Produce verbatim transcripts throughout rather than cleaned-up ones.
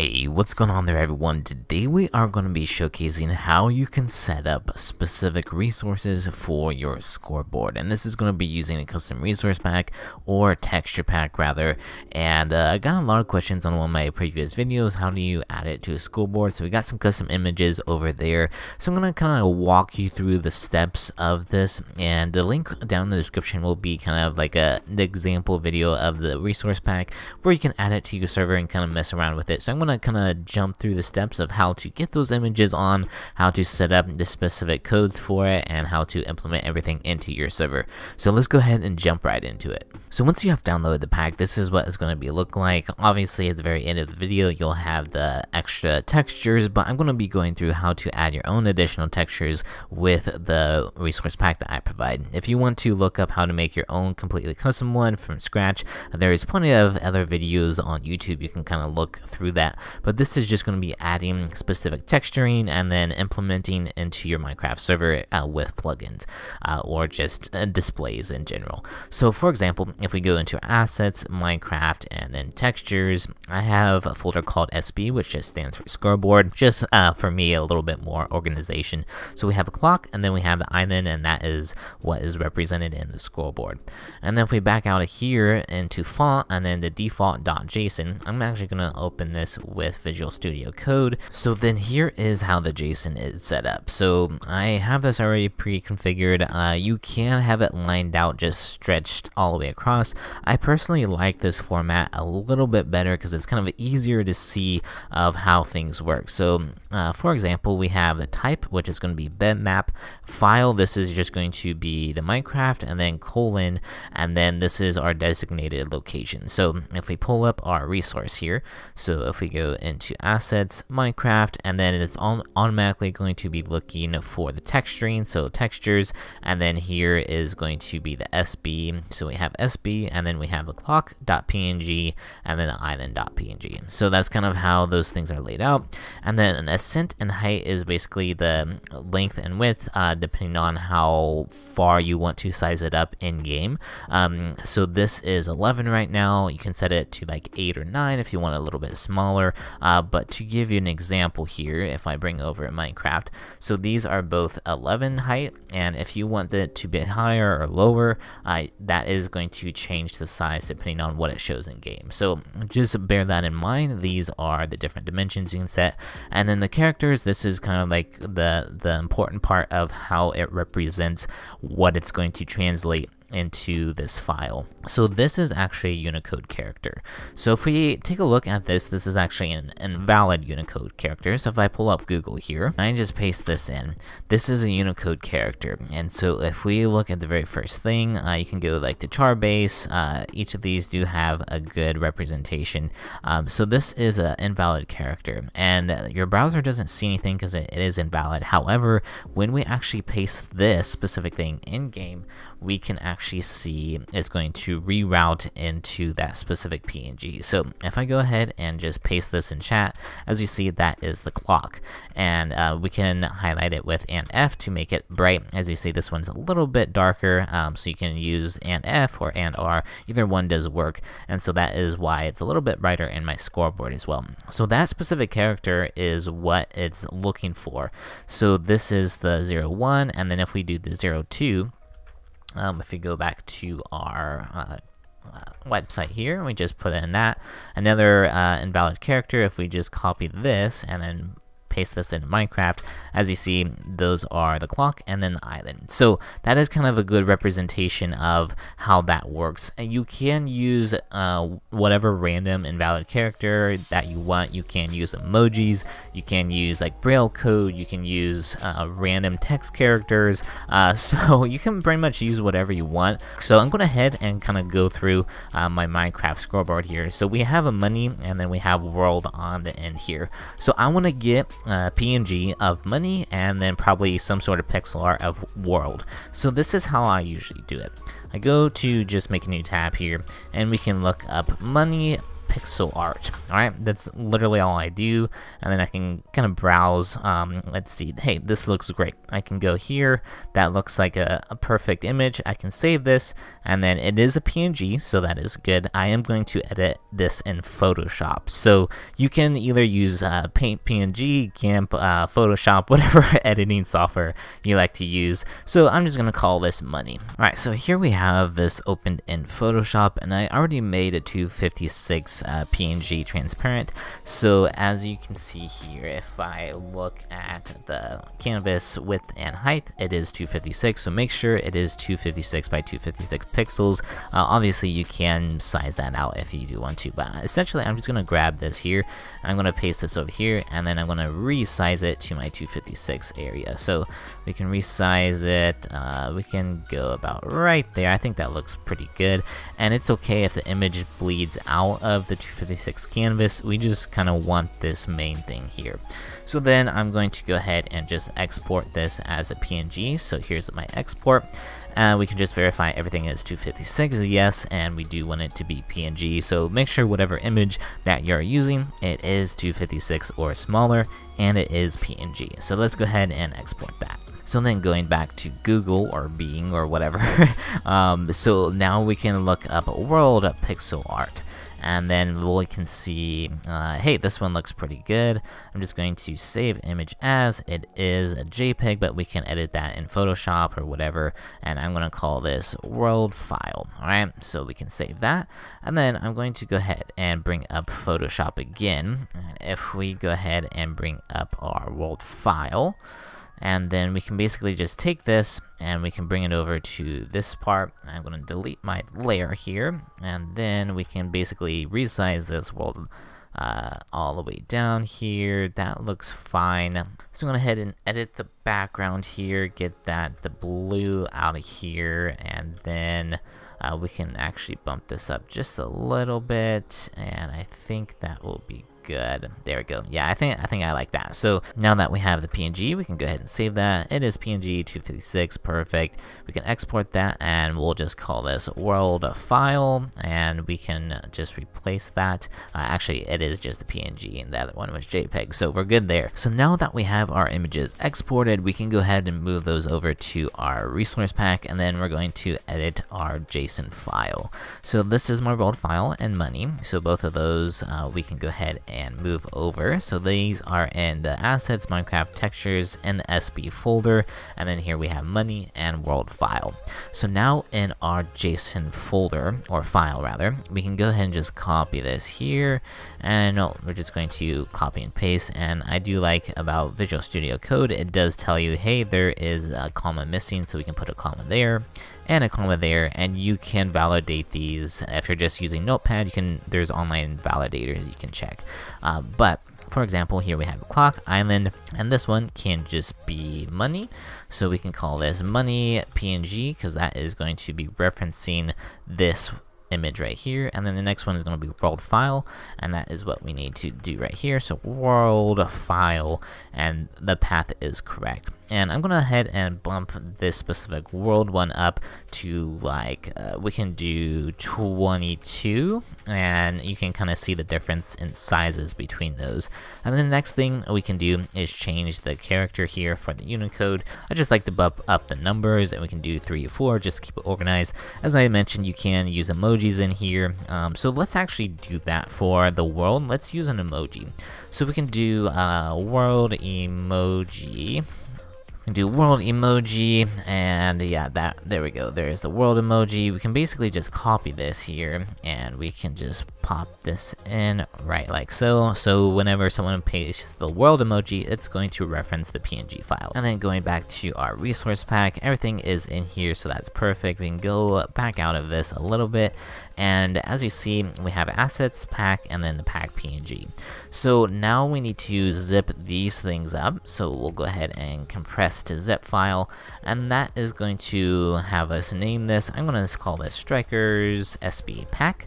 Hey, what's going on there everyone? Today we are going to be showcasing how you can set up specific resources for your scoreboard, and this is going to be using a custom resource pack, or texture pack rather. And uh, I got a lot of questions on one of my previous videos, how do you add it to a scoreboard? So we got some custom images over there, so I'm going to kind of walk you through the steps of this, and the link down in the description will be kind of like a, an example video of the resource pack where you can add it to your server and kind of mess around with it. So I'm going to kind of jump through the steps of how to get those images on, how to set up the specific codes for it, and how to implement everything into your server. So let's go ahead and jump right into it. So once you have downloaded the pack, this is what it's going to be look like. Obviously at the very end of the video you'll have the extra textures, but I'm going to be going through how to add your own additional textures with the resource pack that I provide. If you want to look up how to make your own completely custom one from scratch, there is plenty of other videos on YouTube you can kind of look through that. But this is just going to be adding specific texturing and then implementing into your Minecraft server uh, with plugins uh, or just uh, displays in general. So for example, if we go into assets, Minecraft, and then textures, I have a folder called S B, which just stands for scoreboard, just uh, for me a little bit more organization. So we have a clock, and then we have the island, and that is what is represented in the scoreboard. And then if we back out of here into font and then the default.json, I'm actually going to open this with Visual Studio Code. So then here is how the JSON is set up. So I have this already pre-configured. Uh, you can have it lined out, just stretched all the way across. I personally like this format a little bit better because it's kind of easier to see of how things work. So uh, for example, we have the type, which is going to be bitmap, file, this is just going to be the Minecraft, and then colon, and then this is our designated location. So if we pull up our resource here, so if we go into assets, Minecraft, and then it's on automatically going to be looking for the texturing, so textures, and then here is going to be the S B, so we have S B, and then we have the clock.png, and then the island.png. So that's kind of how those things are laid out. And then an ascent and height is basically the length and width, uh, depending on how far you want to size it up in game. Um, so this is eleven right now. You can set it to like eight or nine if you want a little bit smaller. Uh, but to give you an example here, if I bring over Minecraft, so these are both eleven height, and if you want it to be higher or lower, uh, that is going to change the size depending on what it shows in game. So just bear that in mind. These are the different dimensions you can set, and then the characters. This is kind of like the the important part of how it represents what it's going to translate into this file. So this is actually a Unicode character. So if we take a look at this, this is actually an invalid Unicode character. So if I pull up Google here, I just paste this in. This is a Unicode character. And so if we look at the very first thing, uh, you can go like to char base. Uh, each of these do have a good representation. Um, so this is an invalid character, and your browser doesn't see anything because it, it is invalid. However, when we actually paste this specific thing in game, we can actually see it's going to reroute into that specific P N G. So if I go ahead and just paste this in chat, as you see, that is the clock. And uh, we can highlight it with and F to make it bright. As you see, this one's a little bit darker, um, so you can use and F or and R. Either one does work, and so that is why it's a little bit brighter in my scoreboard as well. So that specific character is what it's looking for. So this is the zero one, and then if we do the zero two, Um, if we go back to our uh, uh, website here, and we just put in that, another uh, invalid character, if we just copy this and then paste this into Minecraft, as you see, those are the clock and then the island. So that is kind of a good representation of how that works. And you can use uh, whatever random invalid character that you want. You can use emojis, you can use like braille code, you can use uh, random text characters. Uh, so you can pretty much use whatever you want. So I'm going ahead and kind of go through uh, my Minecraft scoreboard here. So we have a money, and then we have world on the end here. So I want to get Uh, P N G of money, and then probably some sort of pixel art of world. So this is how I usually do it. I go to just make a new tab here, and we can look up money pixel art. Alright, that's literally all I do, and then I can kind of browse. Um, let's see, hey, this looks great. I can go here, that looks like a, a perfect image. I can save this, and then it is a P N G, so that is good. I am going to edit this in Photoshop. So you can either use uh, Paint P N G, GIMP, uh, Photoshop, whatever editing software you like to use. So I'm just going to call this money. Alright, so here we have this opened in Photoshop, and I already made a two fifty-six uh, P N G transparent. So as you can see here, if I look at the canvas width and height, it is two fifty-six, so make sure it is two fifty-six by two fifty-six pixels. Uh, obviously you can size that out if you do want to, but essentially I'm just going to grab this here, I'm going to paste this over here, and then I'm going to resize it to my two fifty-six area. So we can resize it, uh, we can go about right there. I think that looks pretty good, and it's okay if the image bleeds out of the two fifty-six canvas. We just kind of want this main thing here. So then I'm going to go ahead and just export this as a P N G. So here's my export, and uh, we can just verify everything is two fifty-six, yes, and we do want it to be P N G. So make sure whatever image that you're using, it is two fifty-six or smaller, and it is P N G. So let's go ahead and export that. So then going back to Google or Bing or whatever, um, so now we can look up world pixel art. And then we can see, uh, hey, this one looks pretty good. I'm just going to save image as. It is a JPEG, but we can edit that in Photoshop or whatever. And I'm going to call this world file. All right, so we can save that. And then I'm going to go ahead and bring up Photoshop again. And if we go ahead and bring up our world file, and then we can basically just take this and we can bring it over to this part. I'm going to delete my layer here, and then we can basically resize this world uh, all the way down here. That looks fine. So I'm going to head and edit the background here, get that the blue out of here, and then uh, we can actually bump this up just a little bit, and I think that will be good. There we go. Yeah, I think I think I like that. So now that we have the P N G, we can go ahead and save that. It is P N G two fifty-six, perfect. We can export that, and we'll just call this world file, and we can just replace that. Uh, actually, it is just the P N G, and the other one was JPEG, so we're good there. So now that we have our images exported, we can go ahead and move those over to our resource pack, and then we're going to edit our JSON file. So this is my world file and money. So both of those uh, we can go ahead and and move over. So these are in the assets, Minecraft textures, and the S B folder, and then here we have money and world file. So now in our JSON folder, or file rather, we can go ahead and just copy this here, and no, we're just going to copy and paste. And I do like about Visual Studio Code, it does tell you, hey, there is a comma missing, so we can put a comma there and a comma there, and you can validate these. If you're just using Notepad, you can, there's online validators you can check. Uh, but for example, here we have clock, island, and this one can just be money. So we can call this money P N G, because that is going to be referencing this image right here. And then the next one is going to be world file, and that is what we need to do right here. So world file, and the path is correct. And I'm going to head and bump this specific world one up to like, uh, we can do twenty-two, and you can kind of see the difference in sizes between those. And then the next thing we can do is change the character here for the Unicode. I just like to bump up the numbers, and we can do three or four just to keep it organized. As I mentioned, you can use emojis in here. Um, so let's actually do that for the world. Let's use an emoji. So we can do uh, world emoji. Do world emoji, and yeah, that, there we go, there's the world emoji. We can basically just copy this here, and we can just pop this in right like so. So whenever someone pastes the world emoji, it's going to reference the P N G file. And then going back to our resource pack, everything is in here, so that's perfect. We can go back out of this a little bit, and as you see, we have assets, pack, and then the pack P N G. So now we need to zip these things up, so we'll go ahead and compress to zip file, and that is going to have us name this. I'm going to call this strikers S B pack.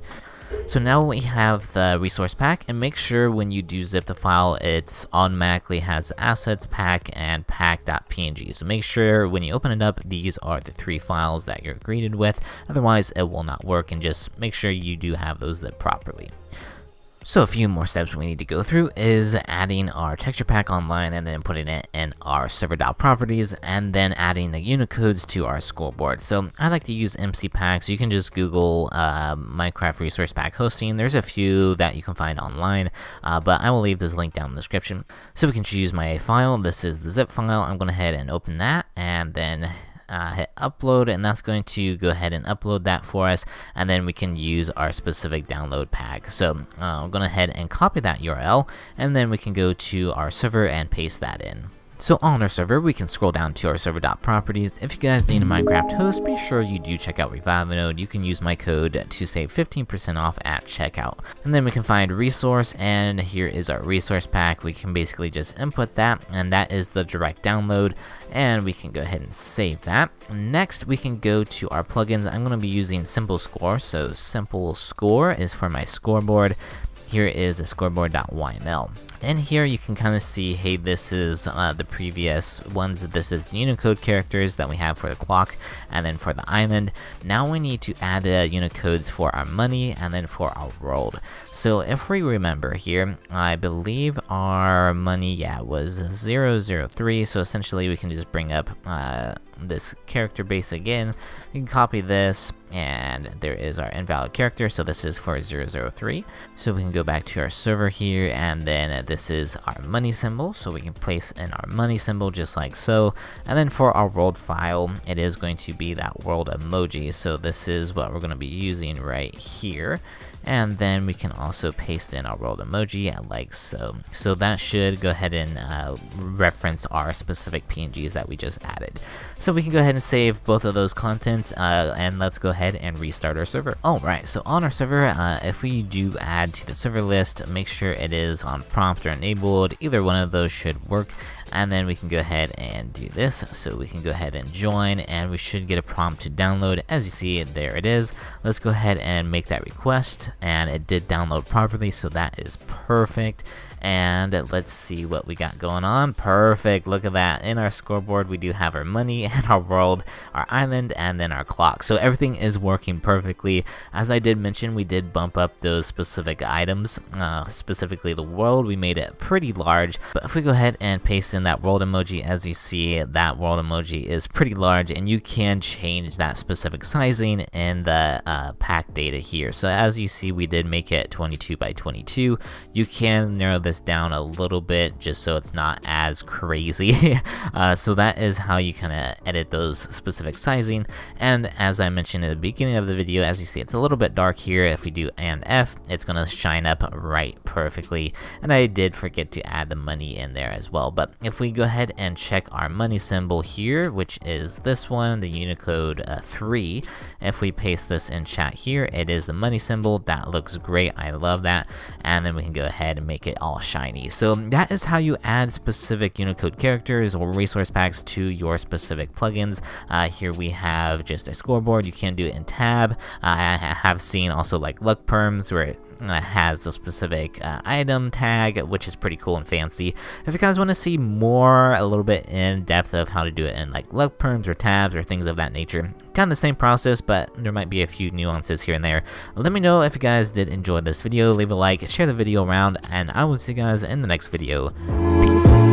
So now we have the resource pack, and make sure when you do zip the file, it's automatically has assets, pack, and pack.png. So make sure when you open it up, these are the three files that you're greeted with, otherwise it will not work. And just make sure you do have those zipped properly. So a few more steps we need to go through is adding our texture pack online and then putting it in our server.properties and then adding the Unicodes to our scoreboard. So I like to use M C packs. You can just Google uh, Minecraft resource pack hosting. There's a few that you can find online, uh, but I will leave this link down in the description. So we can choose my file. This is the zip file. I'm going to head and open that and then Uh, hit upload, and that's going to go ahead and upload that for us, and then we can use our specific download pack. So uh, I'm going to head and copy that U R L, and then we can go to our server and paste that in. So on our server, we can scroll down to our server.properties. If you guys need a Minecraft host, be sure you do check out Revivenode. You can use my code to save fifteen percent off at checkout. And then we can find resource, and here is our resource pack. We can basically just input that, and that is the direct download, and we can go ahead and save that. Next, we can go to our plugins. I'm going to be using Simple Score, so Simple Score is for my scoreboard. Here is the scoreboard.yml. And here you can kind of see, hey, this is uh, the previous ones. This is the Unicode characters that we have for the clock and then for the island. Now we need to add uh, Unicodes for our money and then for our world. So if we remember here, I believe our money, yeah, was zero zero three. So essentially we can just bring up uh, this character base again. You can copy this, and there is our invalid character. So this is for zero zero three. So we can go back to our server here, and then uh, this is our money symbol, so we can place in our money symbol just like so. And then for our world file, it is going to be that world emoji. So this is what we're going to be using right here. And then we can also paste in our world emoji like so. So that should go ahead and uh, reference our specific P N Gs that we just added. So we can go ahead and save both of those contents, uh, and let's go ahead and restart our server. Alright, so on our server, uh, if we do add to the server list, make sure it is on prompt or enabled. Either one of those should work. And then we can go ahead and do this. So we can go ahead and join, and we should get a prompt to download. As you see, there it is. Let's go ahead and make that request, and it did download properly, so that is perfect. And let's see what we got going on. Perfect, look at that. In our scoreboard, we do have our money and our world, our island, and then our clock. So everything is working perfectly. As I did mention, we did bump up those specific items, uh, specifically the world. We made it pretty large, but if we go ahead and paste in that world emoji, as you see, that world emoji is pretty large, and you can change that specific sizing in the uh, pack data here. So as you see, we did make it twenty-two by twenty-two. You can narrow this down a little bit just so it's not as crazy. uh, so that is how you kind of edit those specific sizing. And as I mentioned at the beginning of the video, as you see, it's a little bit dark here. If we do and F, it's gonna shine up right perfectly. And I did forget to add the money in there as well. But if we go ahead and check our money symbol here, which is this one, the Unicode uh, three, if we paste this in chat here, it is the money symbol. That looks great, I love that. And then we can go ahead and make it all shiny. So that is how you add specific Unicode characters or resource packs to your specific plugins. Uh, here we have just a scoreboard. You can do it in tab. Uh, I have seen also like LuckPerms where it Uh, has the specific uh, item tag, which is pretty cool and fancy. If you guys want to see more, a little bit in depth of how to do it in like LuckPerms or tabs or things of that nature, kind of the same process, but there might be a few nuances here and there. Let me know if you guys did enjoy this video. Leave a like, share the video around, and I will see you guys in the next video. Peace.